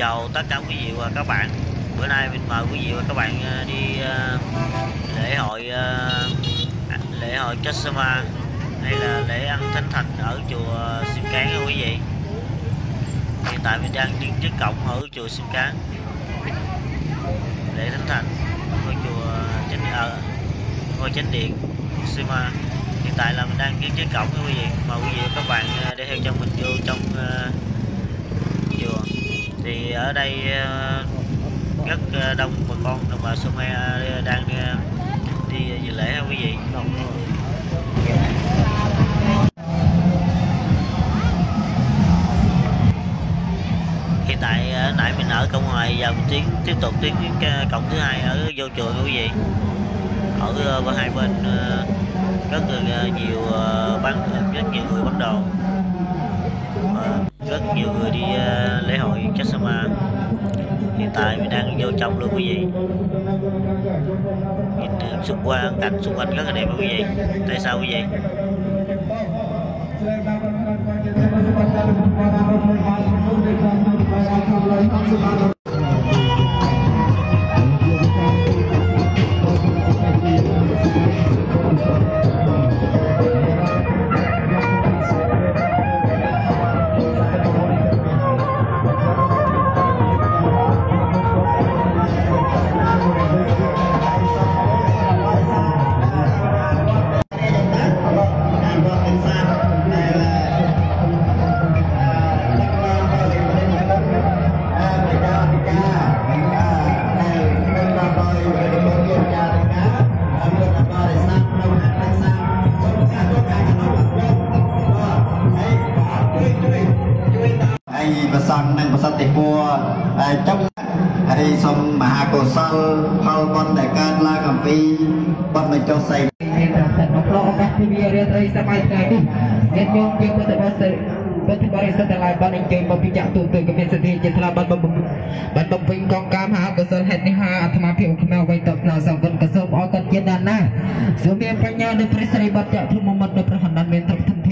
chào tất cả quý vị và các bạn. Bữa nay mình mời quý vị và các bạn đi lễ hội Sây Ma hay là lễ ăn thánh thạch ở chùa Xiêm Cán nha quý vị. Hiện tại mình đang đứng trước cổng ở chùa Xiêm Cán lễ thánh thạch ngôi chùa chánh điện Sây Ma. Hiện tại là mình đang đứng trước cổng nha quý vị, mời quý vị và các bạn để theo chân mình vô trong chùa. Thì ở đây rất đông bà con đồng bào Khmer đang đi dự lễ quý vị. Hiện tại nãy mình ở cổng ngoài, giờ mình tiếp tục tiến cổng thứ hai ở vô chùa quý vị. Ở hai bên rất nhiều người bán đồ, rất nhiều người đi lễ hội Sây Ma. Hiện tại mình đang vô trong luôn quý vị. Nhìn xung quanh, cảnh xung quanh rất là đẹp quý vị. Tại sao quý vị? Hãy subscribe cho kênh Lễ Hội Sây Ma để không bỏ lỡ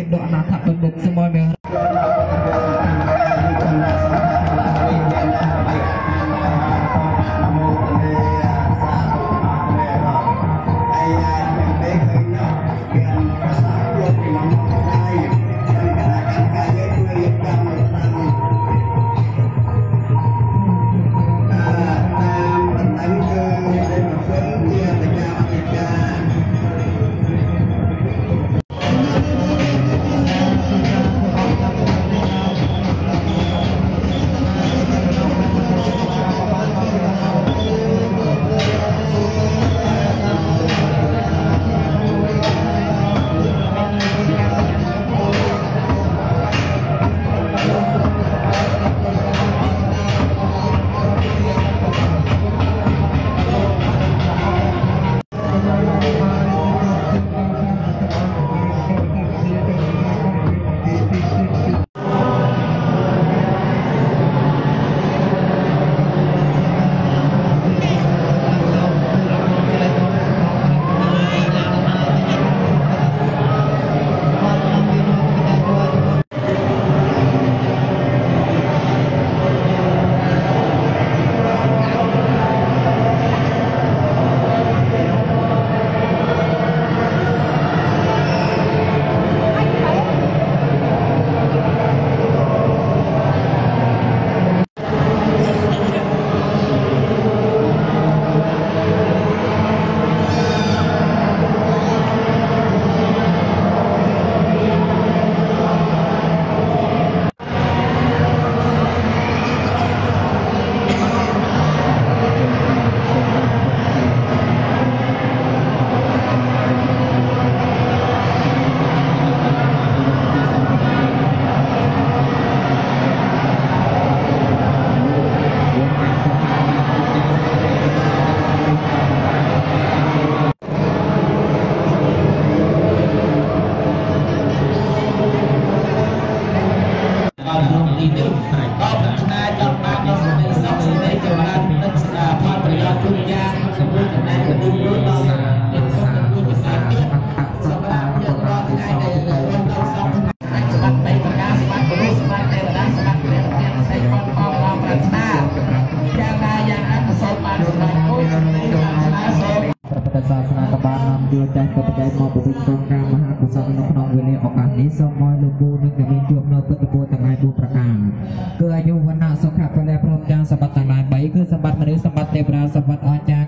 Cứ